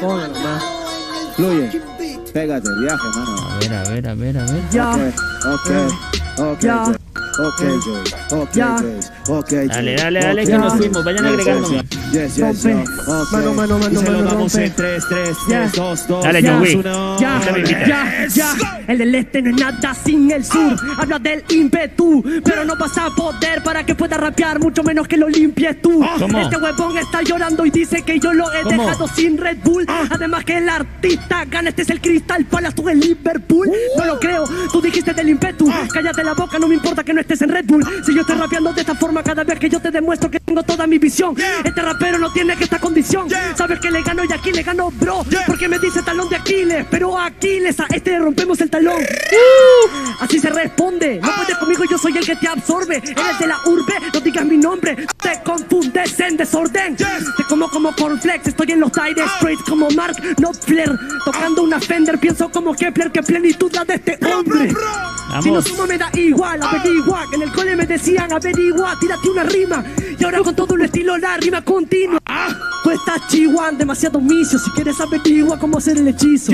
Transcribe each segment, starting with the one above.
Póngalo más. Fluye. Pégate el viaje, mano. A ver. Ya. Ok, Jaze. Dale, que nos fuimos. Vayan agregándome. Mano, vamos en 3, 2, 2. Dale, yo voy. Ya. El del este no es nada sin el sur. Habla del ímpetu, pero no vas a poder para que pueda rapear, mucho menos que lo limpies tú. Este huevón está llorando y dice que yo lo he dejado sin Red Bull. Además que el artista gana, este es el Crystal Palace, tú el Liverpool. No lo creo, tú dijiste del ímpetu. Cállate la boca, no me importa que no estés en Red Bull. Si yo estoy rapeando de esta forma cada vez que yo te demuestro que tengo toda mi visión. Este rapero no tiene que esta condición. Sabes que le gano y aquí le gano, bro. Porque me dice talón de Aquiles, pero a Aquiles a este le rompemos el talón. Así se responde. No puedes conmigo, yo soy el que te absorbe. Eres de la urbe, no digas mi nombre. Te confundes en desorden. Te como cornflex, estoy en los aires straight como Mark Knopfler. Tocando una Fender, pienso como Kepler. Qué plenitud la de este hombre. Si no sumo me da igual, averigua. En el cole me decían averigua, tírate una rima. Y ahora con todo el estilo la rima continua. Tú estás chihuán, demasiado micio. Si quieres averigua cómo hacer el hechizo.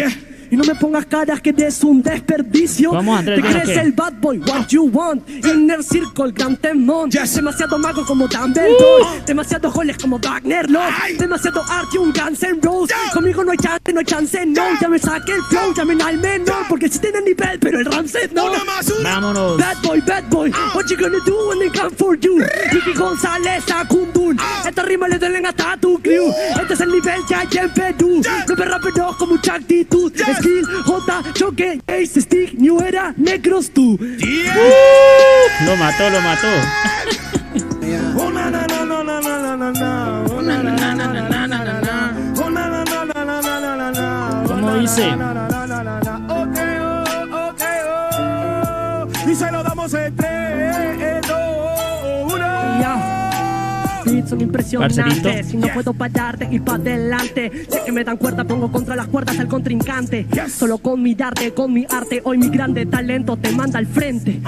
Y no me pongas caras que des un desperdicio. Vamos, Andrés, te crees el bad boy, what you want. Inner Circle, Gran Temón. Demasiado mago como Dumbledore. Demasiado goles como Wagner, no. Demasiado arte, un Guns N' Roses. Conmigo no hay chance, no. Ya me saqué el flow, llamen al menor. Porque si tiene nivel, pero el Ramses no. Vámonos. Bad boy, what you gonna do when they come for you? Ricky González, Akundun. Esta rima le duelen hasta a tu crew. Este es el nivel que hay en Perú. No me raperos con mucha actitud. Skill, J, Choque, Jaze, Stick, New Era, Necros, tú. Lo mató. ¿Cómo dice? Y se lo damos en 3, 2, 1. Son impresionantes, Barcelito. Y no puedo pararte, ir para adelante. Sé que me dan cuerda, pongo contra las cuerdas al contrincante. Solo con mirarte, con mi arte, hoy mi grande talento te manda al frente.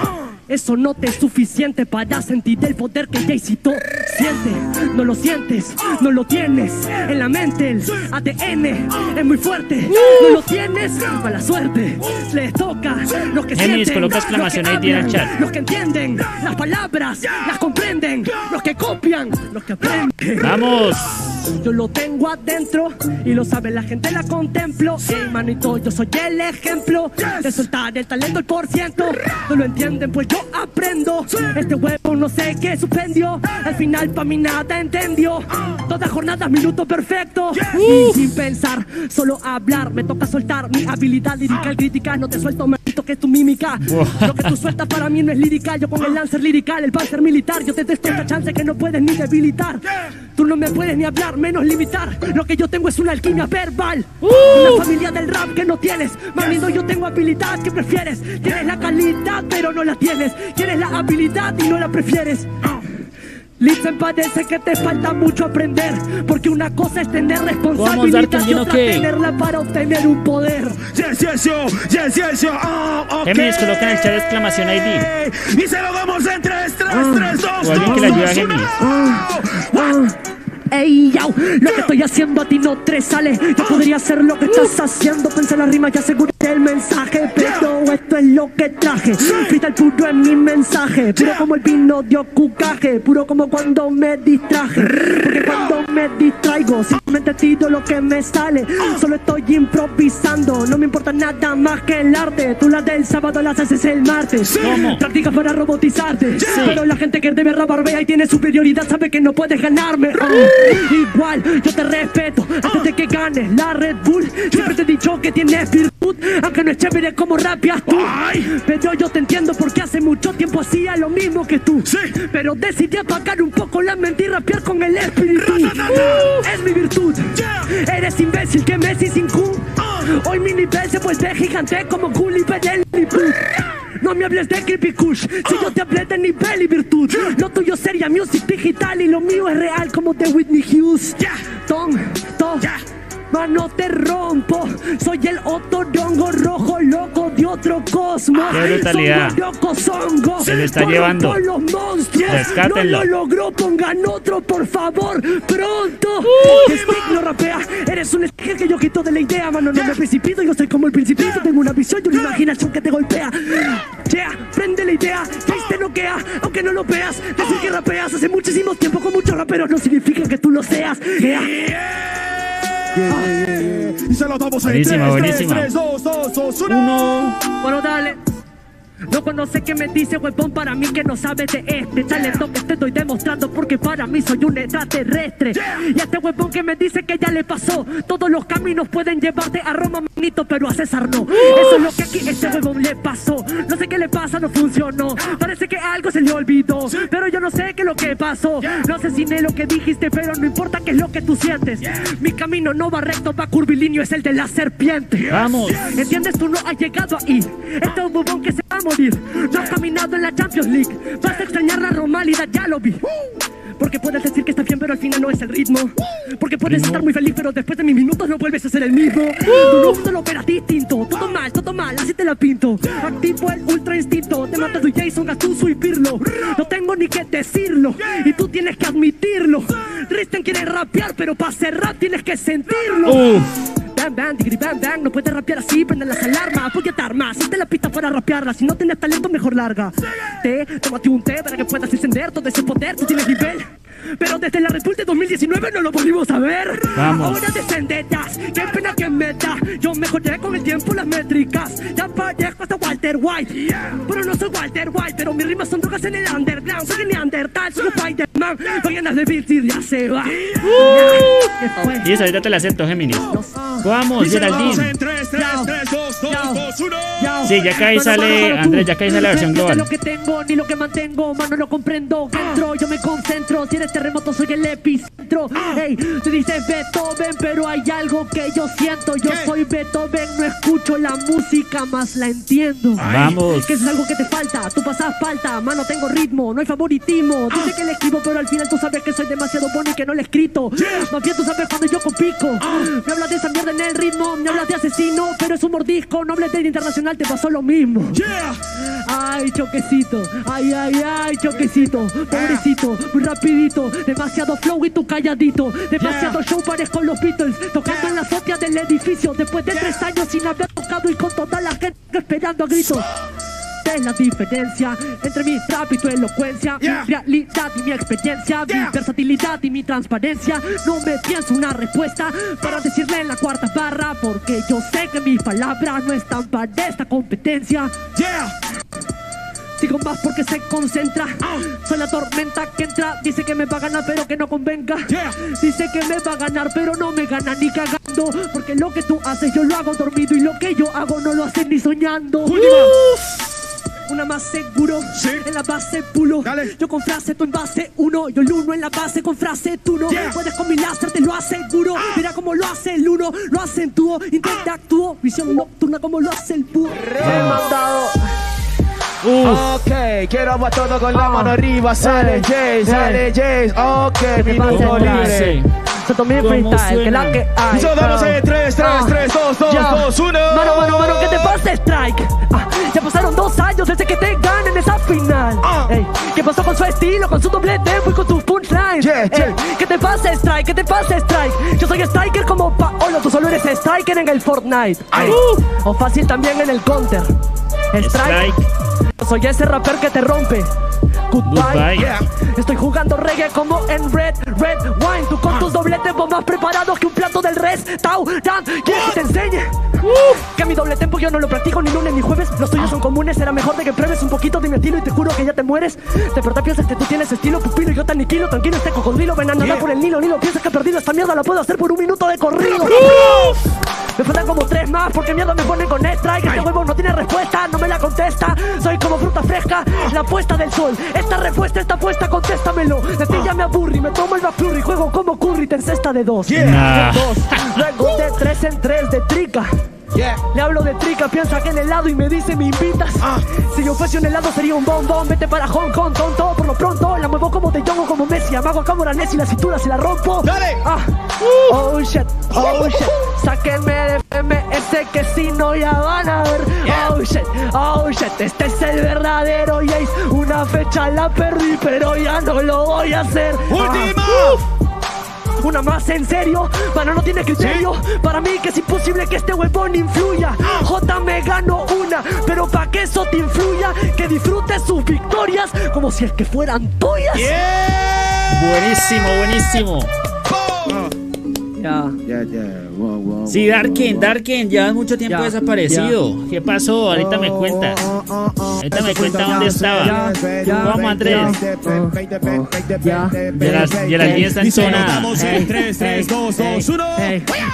Eso no te es suficiente para sentir el poder que Jaycito siente. No lo sientes, no lo tienes. En la mente el ADN es muy fuerte. No lo tienes, mala suerte. Les toca los que sienten, los que hablan, los que entienden las palabras, las comprenden. Los que copian, los que aprenden. ¡Vamos! Yo lo tengo adentro y lo sabe la gente, la contemplo. Hey, manito, yo soy el ejemplo de soltar el talento al % no lo entienden, pues yo aprendo. Este huevo no sé qué suspendió, al final pa' mí nada entendió. Toda jornada, minuto perfecto. Y sin pensar, solo hablar. Me toca soltar mi habilidad lirical, crítica. No te suelto, maldito, que es tu mímica. Lo que tú sueltas para mí no es lírica. Yo con el lancer lirical, el panzer militar. Yo te detesto esta chance que no puedes ni debilitar. Tú no me puedes ni hablar, menos limitar. Lo que yo tengo es una alquimia verbal. Una familia del rap que no tienes. Manito, yo tengo habilidad, ¿qué prefieres? Tienes la calidad, pero no la tienes. Tienes la habilidad y no la prefieres. Listen, parece que te falta mucho aprender. Porque una cosa es tener responsabilidad y otra tenerla para obtener un poder. Yes, yo. Gemis, coloca en el chat exclamación ID. Y se lo damos en 3, 3, 3, 2. O alguien que le ayude a Gemis. Ey, yo, lo que estoy haciendo a ti no te sale. Yo podría hacer lo que estás haciendo. Pensé la rima y aseguré el mensaje. Pero esto es lo que traje. Freestyle puro es mi mensaje. Puro como el vino de ocucaje. Puro como cuando me distraje. Porque cuando me distraigo simplemente tiro lo que me sale. Solo estoy improvisando. No me importa nada más que el arte. Tú las del sábado las haces el martes. Practicas para robotizarte. Pero la gente que debe rabarbea y tiene superioridad sabe que no puedes ganarme. Igual, yo te respeto antes de que ganes la Red Bull. Siempre te he dicho que tienes virtud, aunque no es chévere como rapeas tú. Pero yo te entiendo porque hace mucho tiempo hacía lo mismo que tú. Pero decidí apagar un poco la mente y rapear con el espíritu. Es mi virtud. Eres imbécil que Messi sin Q. Hoy mi nivel se vuelve gigante como Gulliver del Liverpool. No me hables de creepy kush, si yo te hablé de nivel y virtud. Lo tuyo sería music digital y lo mío es real como de Whitney Hughes. Tom, mano te rompo. Soy el otorongo rojo loco de otro cosmos. ¡Qué brutalidad! Se le está llevando. Rescátenlo. No lo logró, pongan otro, por favor, pronto. No rapea, eres un estigma que yo quito de la idea, mano. No me precipito, yo soy como el principito. Tengo una visión y una imaginación que te golpea. Yeah, prende la idea, te noquea, aunque no lo veas. Decir que rapeas hace muchísimo tiempo con muchos raperos no significa que tú lo seas. Y se lo damos ahí. 3, 2, 1. Bueno, dale. No conoce que me dice huevón, para mí que no sabe de este talento que te estoy demostrando, porque para mí soy un extraterrestre. Y a este huevón que me dice que ya le pasó, todos los caminos pueden llevarte a Roma, manito, pero a César no. Eso es lo que aquí este huevón le pasó. No sé qué le pasa, no funcionó. Parece que algo se le olvidó, pero yo no sé qué es lo que pasó. No asesiné lo que dijiste, pero no importa qué es lo que tú sientes. Mi camino no va recto, va curvilíneo, es el de la serpiente. Vamos. ¿Entiendes? Tú no has llegado ahí. Este es un huevón que se va a morir. No has caminado en la Champions League. Vas a extrañar la normalidad, ya lo vi. Porque puedes decir que estás bien, pero al final no es el ritmo. Porque puedes estar muy feliz, pero después de mis minutos no vuelves a ser el mismo. Tu no lo operas distinto. Todo mal, así te la pinto. Activo el ultra instinto. Te mata tu Jason, Gattuso y Pirlo. No tengo ni que decirlo, y tú tienes que admitirlo. Tristan quiere rapear, pero para hacer rap tienes que sentirlo. Bang, bang, digri, bang, bang. No puedes rapear así, prenden las alarmas. Voy a dar más, hazte la pista para rapearla. Si no tienes talento, mejor larga. Tómate un té para que puedas encender todo ese poder. Tú tienes nivel, pero desde la Red Bull de 2019 no lo pudimos saber. Vamos. Ahora descendetas, qué pena que me da. Yo mejoré con el tiempo las métricas. Ya parezco hasta Walter White. Pero no soy Walter White, pero mis rimas son drogas en el underground. Soy Neandertal, soy Spider-Man. Voy a de Virgil, ya se va. Y eso, ahorita te la acepto, Géminis. Vamos, Geraldine. 3, 2, 1. Sí, ya caí sale, Andrés, ya caí sale la versión global. No sé lo que tengo ni lo que mantengo, mano, no comprendo. Entro, yo me concentro. Si eres terremoto, soy el epicentro. Hey, tú dices Beethoven, pero hay algo que yo siento. Yo soy Beethoven, no escucho la música, más la entiendo. Vamos. Que eso es algo que te falta, tú pasas falta. Mano, tengo ritmo, no hay favoritismo. Dice que le escribo, pero al final tú sabes que soy demasiado bueno y que no le he escrito. Más bien tú sabes cuando yo compico. Me hablas de esa mierda en el ritmo, me hablas de asesino, pero es un mordisco. No hables de internacional, te pasó lo mismo. Ay, choquecito, ay, ay, ay, choquecito. Pobrecito, muy rapidito. Demasiado flow y tú calladito. Demasiado show, parezco los Beatles. Tocando en las hostias del edificio. Después de 3 años sin haber tocado y con toda la gente esperando a gritos. Es la diferencia entre mi rap y tu elocuencia, mi realidad y mi experiencia, mi versatilidad y mi transparencia. No me pienso una respuesta para decirle en la cuarta barra, porque yo sé que mis palabras no están para esta competencia. Sigo más porque se concentra. Soy la tormenta que entra. Dice que me va a ganar, pero que no convenga. Dice que me va a ganar, pero no me gana ni cagando. Porque lo que tú haces yo lo hago dormido, y lo que yo hago no lo haces ni soñando. Una más seguro, en la base pulo. Yo con frase, tú en base 1. Yo el 1 en la base con frase, tú no. Puedes con mi láser, te lo aseguro. Mira cómo lo hace el 1, lo acentúo. Intenta actúo, visión nocturna como lo hace el búho. Rematado. Ok, quiero agua todo con la mano arriba. Sale Jaze, sale Jaze. Ok, minuto libre. Se tomó mi freestyle, que la que hay. Yo damos en 3, 2, 1. Mano, ¿qué te pasa, Strike? Ya pasaron 2 años desde que te ganen esa final. Ey, ¿qué pasó con su estilo, con su doble tempo y con tus punchlines? ¿Qué te pasa, Strike? ¿Qué te pasa, Strike? Yo soy striker como Paolo, tú solo eres striker en el Fortnite. O fácil también en el Counter. Strike. Yo soy ese rapper que te rompe. Goodbye. Estoy jugando reggae como en Red Wine. Tú con tus dobletes vos más preparados que un plato del restaurante. Que te enseñe que mi doble tempo yo no lo practico ni lunes ni jueves. Los tuyos son comunes, será mejor de que pruebes un poquito de mi estilo y te juro que ya te mueres. De verdad piensas que tú tienes estilo pupilo y yo te aniquilo. Tranquilo este cocodrilo, ven a nadar por el Nilo. Piensas que he perdido esta mierda, la puedo hacer por 1 minuto de corrido. Me faltan como 3 más porque mierda me ponen con Strike. Este huevo no tiene respuesta, no me la contesta. Soy como fruta fresca, la puesta del sol. Esta respuesta está puesta, contéstamelo. De ti ya me aburrí, me tomo el McFlurry. Juego como Curry, te encesta de 2. Luego de 3 en 3 de trica. Le hablo de trica, piensa que en helado y me dice me invitas. Si yo fuese un helado sería un bombón. Vete para Hong Kong, tonto. Por lo pronto la muevo como de Jongo, como Messi. si amago acá Moranés y la cintura se la rompo. ¡Dale! Ah. Oh shit, oh shit. Sáquenme de FMS que si no ya van a ver. Oh shit, oh shit. Este es el verdadero Jaze. Una fecha la perdí, pero ya no lo voy a hacer. ¡Última! Una más, en serio, mano no tiene criterio. ¿Sí? Para mí que es imposible que este huevón influya. J me gano una, pero pa' que eso te influya, que disfrutes sus victorias como si es que fueran tuyas. Yeah. Buenísimo, buenísimo. Ya, ya, ya. Sí, Darkin, Darkin, llevas mucho tiempo desaparecido. ¿Qué pasó? Ahorita me cuentas. Ahorita me cuentas dónde estaba. Vamos, Andrés. Y las 10 están sonadas. 3, 3, 2, 2, 1.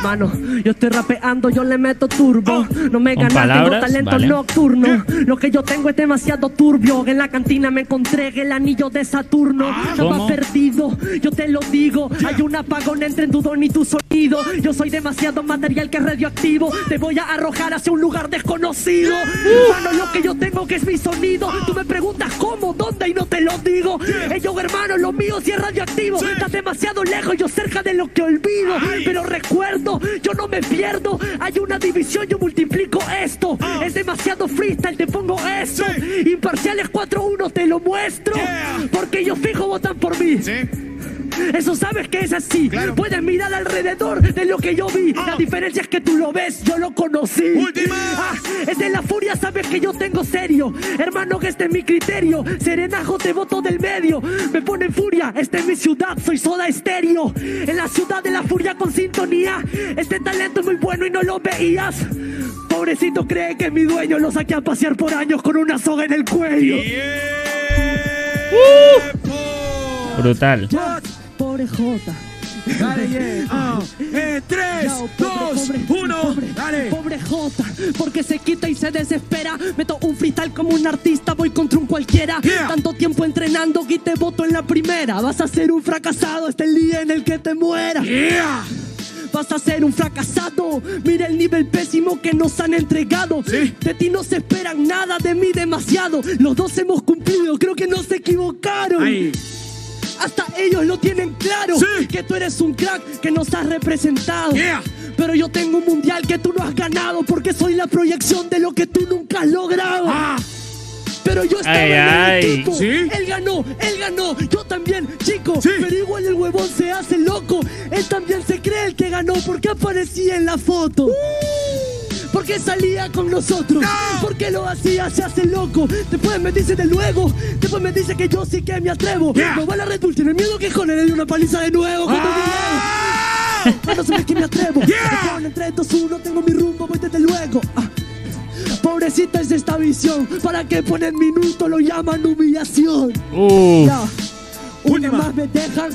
Mano, yo estoy rapeando, yo le meto turbo. No me ganas, tengo talento nocturno. Lo que yo tengo es demasiado turbio. En la cantina me encontré el anillo de Saturno. Estaba perdido, yo te lo digo. Hay un apagón entre en dudo ni tu sonido. Yo soy demasiado material que es radioactivo. Te voy a arrojar hacia un lugar desconocido. Hermano, lo que yo tengo que es mi sonido. Tú me preguntas cómo, dónde y no te lo digo. Yo, hermano, lo mío sí es radioactivo. Estás demasiado lejos, yo cerca de lo que olvido. Pero recuerdo, yo no me pierdo. Hay una división, yo multiplico esto. Es demasiado freestyle, te pongo esto. Imparciales 4-1, te lo muestro. Porque yo fijo votan por mí. Eso sabes que es así. Claro. Puedes mirar alrededor de lo que yo vi. La diferencia es que tú lo ves, yo lo conocí. Es de la furia, sabes que yo tengo serio. Hermano, que este es mi criterio. Serenajo, te voto del medio. Me pone en furia, esta es mi ciudad. Soy Soda Estéreo. En la ciudad de la furia con sintonía. Este talento es muy bueno y no lo veías. Pobrecito cree que es mi dueño. Lo saqué a pasear por años con una soga en el cuello. Brutal. Pobre Jota. Dale, yeah. 3, 2, 1. Dale. Pobre Jota, porque se quita y se desespera. Meto un freestyle como un artista, voy contra un cualquiera. Tanto tiempo entrenando y te voto en la primera. Vas a ser un fracasado, este es el día en el que te mueras. Vas a ser un fracasado. Mira el nivel pésimo que nos han entregado. De ti no se esperan nada, de mí demasiado. Los dos hemos cumplido, creo que no se equivocaron. Hasta ellos lo tienen claro. Que tú eres un crack que nos has representado. Pero yo tengo un mundial que tú no has ganado, porque soy la proyección de lo que tú nunca has logrado. Pero yo estaba en el equipo. Él ganó, yo también, chico. Pero igual el huevón se hace loco. Él también se cree el que ganó, porque aparecía en la foto. Porque salía con nosotros, porque lo hacía, se hace loco. Después me dice de luego, después me dice que yo sí que me atrevo. Me va la Red Bull, tiene miedo que con él le dé una paliza de nuevo. Cuando se ve que me atrevo. En 3, 2, 1, tengo mi rumbo, voy desde luego. Pobrecita es esta visión, para que ponen minuto lo llaman humillación. Una más me dejan.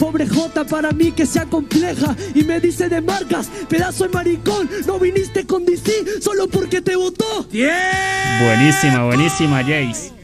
Pobre Jota, para mí que sea compleja. Y me dice de marcas, pedazo de maricón. No viniste con DC solo porque te votó. Buenísima, buenísima, Jace.